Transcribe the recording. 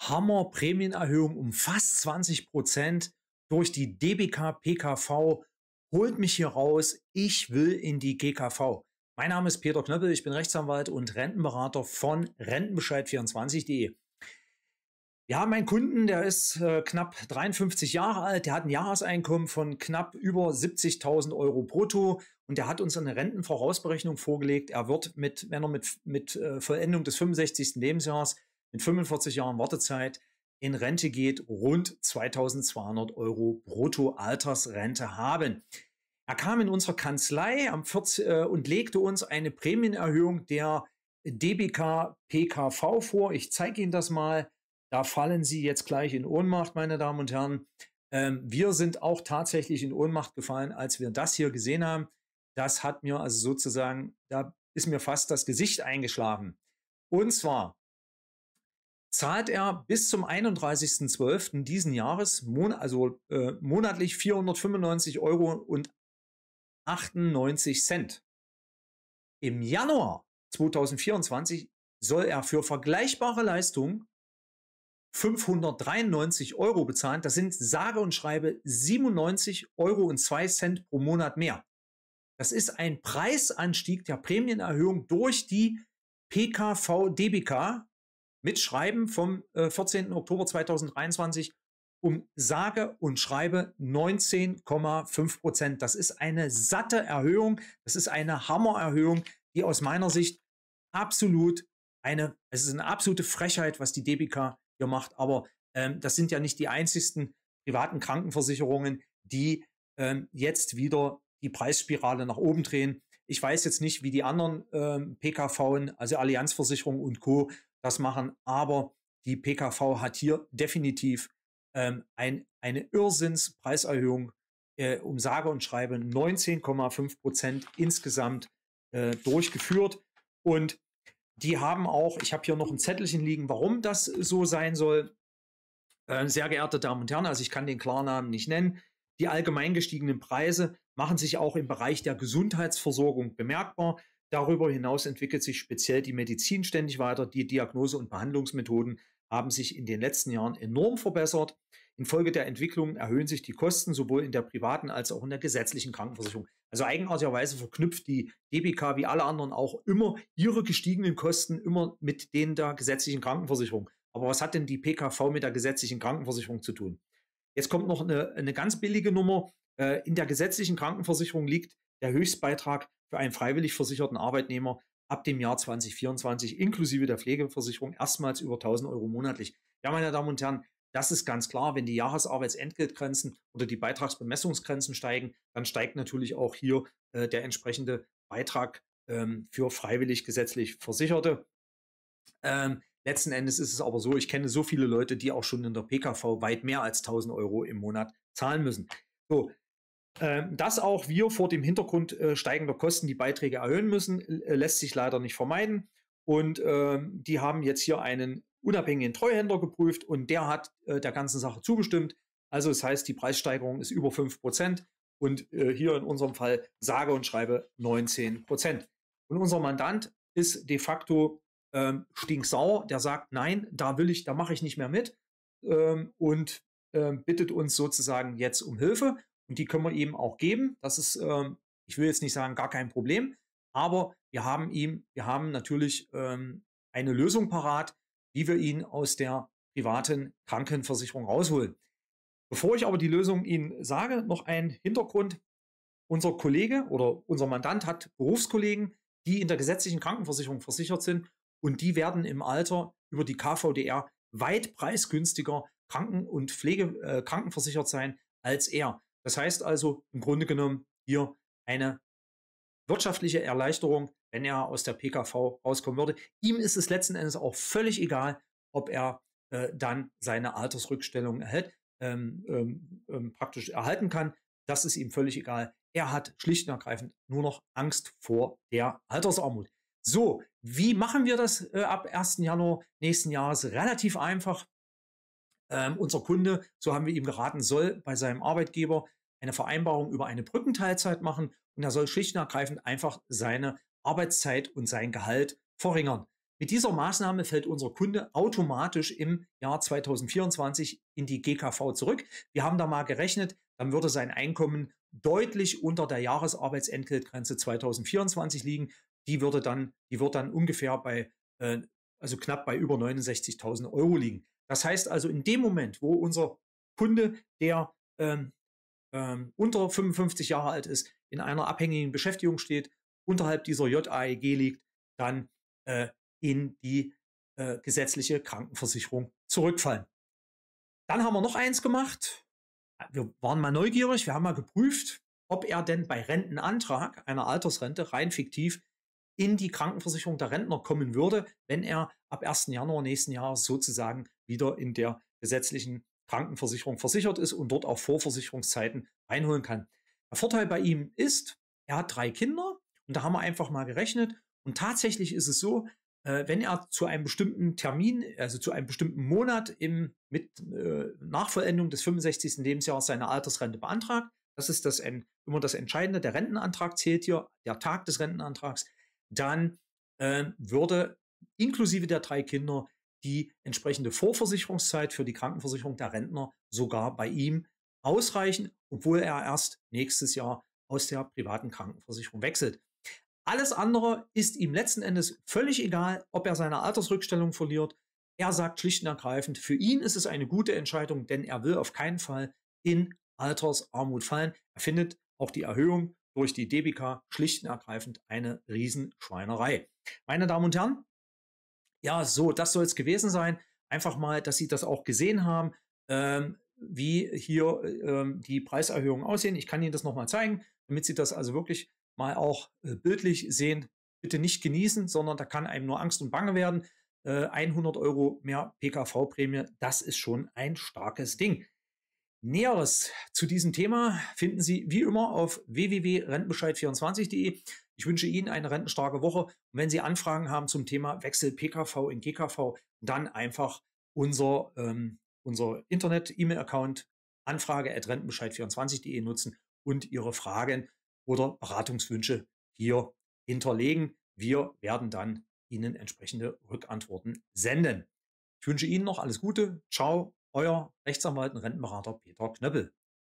Hammer Prämienerhöhung um fast 20% durch die DBK-PKV. Holt mich hier raus, ich will in die GKV. Mein Name ist Peter Knöppel, ich bin Rechtsanwalt und Rentenberater von Rentenbescheid24.de. Wir haben einen Kunden, der ist knapp 53 Jahre alt, der hat ein Jahreseinkommen von knapp über 70.000 Euro brutto und der hat uns eine Rentenvorausberechnung vorgelegt. Er wird, wenn er mit Vollendung des 65. Lebensjahres mit 45 Jahren Wartezeit in Rente geht, rund 2.200 Euro brutto Altersrente haben. Er kam in unsere Kanzlei und legte uns eine Prämienerhöhung der DBK-PKV vor. Ich zeige Ihnen das mal. Da fallen Sie jetzt gleich in Ohnmacht, meine Damen und Herren. Wir sind auch tatsächlich in Ohnmacht gefallen, als wir das hier gesehen haben. Das hat mir also sozusagen, da ist mir fast das Gesicht eingeschlagen. Und zwar zahlt er bis zum 31.12. diesen Jahres monatlich 495,98 €. Im Januar 2024 soll er für vergleichbare Leistungen 593 € bezahlen. Das sind sage und schreibe 97,02 € pro Monat mehr. Das ist ein Preisanstieg der Prämienerhöhung durch die PKV-DBK mit Schreiben vom 14. Oktober 2023 um sage und schreibe 19,5%. Das ist eine satte Erhöhung. Das ist eine Hammererhöhung, die aus meiner Sicht es ist eine absolute Frechheit, was die DBK hier macht. Aber das sind ja nicht die einzigsten privaten Krankenversicherungen, die jetzt wieder die Preisspirale nach oben drehen. Ich weiß jetzt nicht, wie die anderen PKVen, also Allianzversicherung und Co., das machen, aber die PKV hat hier definitiv eine Irrsinnspreiserhöhung um sage und schreibe 19,5% insgesamt durchgeführt. Und die haben auch, ich habe hier noch ein Zettelchen liegen, warum das so sein soll. Sehr geehrte Damen und Herren, also ich kann den Klarnamen nicht nennen. Die allgemein gestiegenen Preise machen sich auch im Bereich der Gesundheitsversorgung bemerkbar. Darüber hinaus entwickelt sich speziell die Medizin ständig weiter. Die Diagnose- und Behandlungsmethoden haben sich in den letzten Jahren enorm verbessert. Infolge der Entwicklungen erhöhen sich die Kosten sowohl in der privaten als auch in der gesetzlichen Krankenversicherung. Also eigenartigerweise verknüpft die DBK wie alle anderen auch immer ihre gestiegenen Kosten immer mit denen der gesetzlichen Krankenversicherung. Aber was hat denn die PKV mit der gesetzlichen Krankenversicherung zu tun? Jetzt kommt noch eine ganz billige Nummer. In der gesetzlichen Krankenversicherung liegt der Höchstbeitrag für einen freiwillig versicherten Arbeitnehmer ab dem Jahr 2024 inklusive der Pflegeversicherung erstmals über 1.000 € monatlich. Ja, meine Damen und Herren, das ist ganz klar, wenn die Jahresarbeitsentgeltgrenzen oder die Beitragsbemessungsgrenzen steigen, dann steigt natürlich auch hier der entsprechende Beitrag für freiwillig gesetzlich Versicherte. Letzten Endes ist es aber so, ich kenne so viele Leute, die auch schon in der PKV weit mehr als 1.000 € im Monat zahlen müssen. So. Dass auch wir vor dem Hintergrund steigender Kosten die Beiträge erhöhen müssen, lässt sich leider nicht vermeiden. Und die haben jetzt hier einen unabhängigen Treuhänder geprüft und der hat der ganzen Sache zugestimmt. Also das heißt, die Preissteigerung ist über 5% und hier in unserem Fall sage und schreibe 19%. Und unser Mandant ist de facto stinksauer, der sagt, nein, da mache ich nicht mehr mit und bittet uns sozusagen jetzt um Hilfe. Und die können wir ihm auch geben. Das ist, ich will jetzt nicht sagen, gar kein Problem. Aber wir haben natürlich eine Lösung parat, wie wir ihn aus der privaten Krankenversicherung rausholen. Bevor ich aber die Lösung Ihnen sage, noch ein Hintergrund. Unser Kollege oder unser Mandant hat Berufskollegen, die in der gesetzlichen Krankenversicherung versichert sind. Und die werden im Alter über die KVDR weit preisgünstiger krankenversichert sein als er. Das heißt also im Grunde genommen hier eine wirtschaftliche Erleichterung, wenn er aus der PKV rauskommen würde. Ihm ist es letzten Endes auch völlig egal, ob er dann seine Altersrückstellung praktisch erhalten kann. Das ist ihm völlig egal. Er hat schlicht und ergreifend nur noch Angst vor der Altersarmut. So, wie machen wir das ab 1. Januar nächsten Jahres? Relativ einfach. Unser Kunde, so haben wir ihm geraten, soll bei seinem Arbeitgeber eine Vereinbarung über eine Brückenteilzeit machen und er soll schlicht und ergreifend einfach seine Arbeitszeit und sein Gehalt verringern. Mit dieser Maßnahme fällt unser Kunde automatisch im Jahr 2024 in die GKV zurück. Wir haben da mal gerechnet, dann würde sein Einkommen deutlich unter der Jahresarbeitsentgeltgrenze 2024 liegen. Die wird dann ungefähr bei, also knapp bei über 69.000 Euro liegen. Das heißt also, in dem Moment, wo unser Kunde, der unter 55 Jahre alt ist, in einer abhängigen Beschäftigung steht, unterhalb dieser JAEG liegt, dann in die gesetzliche Krankenversicherung zurückfallen. Dann haben wir noch eins gemacht. Wir waren mal neugierig, wir haben mal geprüft, ob er denn bei Rentenantrag einer Altersrente rein fiktiv in die Krankenversicherung der Rentner kommen würde, wenn er ab 1. Januar nächsten Jahres sozusagen wieder in der gesetzlichen Krankenversicherung versichert ist und dort auch Vorversicherungszeiten einholen kann. Der Vorteil bei ihm ist, er hat 3 Kinder und da haben wir einfach mal gerechnet und tatsächlich ist es so, wenn er zu einem bestimmten Termin, also zu einem bestimmten Monat nach Vollendung des 65. Lebensjahres seine Altersrente beantragt, das ist immer das Entscheidende, der Rentenantrag zählt hier, der Tag des Rentenantrags, dann würde inklusive der 3 Kinder die entsprechende Vorversicherungszeit für die Krankenversicherung der Rentner sogar bei ihm ausreichen, obwohl er erst nächstes Jahr aus der privaten Krankenversicherung wechselt. Alles andere ist ihm letzten Endes völlig egal, ob er seine Altersrückstellung verliert. Er sagt schlicht und ergreifend, für ihn ist es eine gute Entscheidung, denn er will auf keinen Fall in Altersarmut fallen. Er findet auch die Erhöhung durch die DBK schlicht und ergreifend eine Riesenschweinerei. Meine Damen und Herren, ja, so, das soll es gewesen sein. Einfach mal, dass Sie das auch gesehen haben, wie hier die Preiserhöhungen aussehen. Ich kann Ihnen das nochmal zeigen, damit Sie das also wirklich mal auch bildlich sehen. Bitte nicht genießen, sondern da kann einem nur Angst und Bange werden. 100 Euro mehr PKV-Prämie, das ist schon ein starkes Ding. Näheres zu diesem Thema finden Sie wie immer auf www.rentenbescheid24.de. Ich wünsche Ihnen eine rentenstarke Woche. Und wenn Sie Anfragen haben zum Thema Wechsel PKV in GKV, dann einfach unser Internet-E-Mail-Account anfrage@rentenbescheid24.de nutzen und Ihre Fragen oder Beratungswünsche hier hinterlegen. Wir werden dann Ihnen entsprechende Rückantworten senden. Ich wünsche Ihnen noch alles Gute. Ciao, euer Rechtsanwalt und Rentenberater Peter Knöppel.